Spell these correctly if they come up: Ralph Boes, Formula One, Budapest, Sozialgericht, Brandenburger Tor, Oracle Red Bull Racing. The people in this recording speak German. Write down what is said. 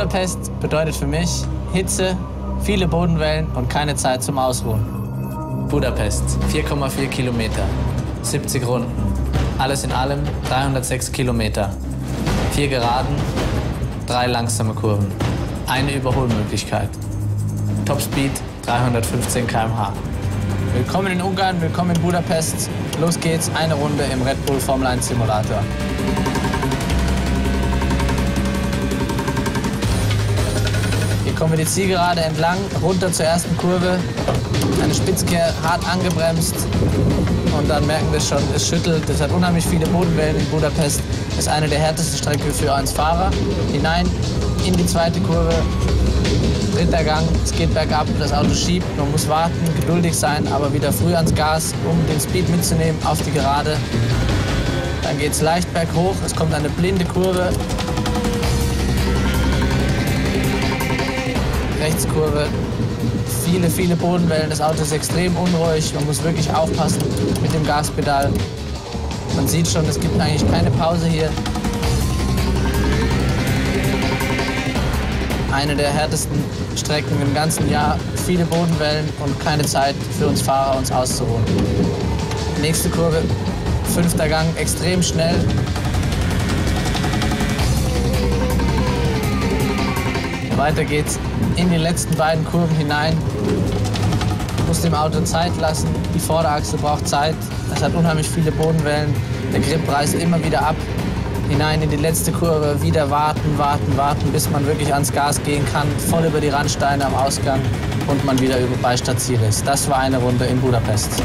Budapest bedeutet für mich Hitze, viele Bodenwellen und keine Zeit zum Ausruhen. Budapest, 4,4 Kilometer, 70 Runden, alles in allem 306 Kilometer, 4 Geraden, 3 langsame Kurven, eine Überholmöglichkeit, Topspeed 315 km/h. Willkommen in Ungarn, willkommen in Budapest, los geht's, eine Runde im Red Bull Formel 1 Simulator. Kommen wir die Zielgerade entlang, runter zur ersten Kurve, eine Spitzkehr, hart angebremst und dann merken wir schon, es schüttelt. Es hat unheimlich viele Bodenwellen in Budapest, ist eine der härtesten Strecken für uns Fahrer. Hinein in die zweite Kurve, dritter Gang, es geht bergab, das Auto schiebt, man muss warten, geduldig sein, aber wieder früh ans Gas, um den Speed mitzunehmen auf die Gerade. Dann geht es leicht berghoch, es kommt eine blinde Kurve. Rechtskurve, viele Bodenwellen, das Auto ist extrem unruhig, man muss wirklich aufpassen mit dem Gaspedal. Man sieht schon, es gibt eigentlich keine Pause hier. Eine der härtesten Strecken im ganzen Jahr, viele Bodenwellen und keine Zeit für uns Fahrer, uns auszuruhen. Nächste Kurve, fünfter Gang, extrem schnell. Weiter geht's in die letzten beiden Kurven hinein. Man muss dem Auto Zeit lassen. Die Vorderachse braucht Zeit. Es hat unheimlich viele Bodenwellen. Der Grip reißt immer wieder ab. Hinein in die letzte Kurve. Wieder warten, bis man wirklich ans Gas gehen kann. Voll über die Randsteine am Ausgang und man wieder bei Stadtziel ist. Das war eine Runde in Budapest.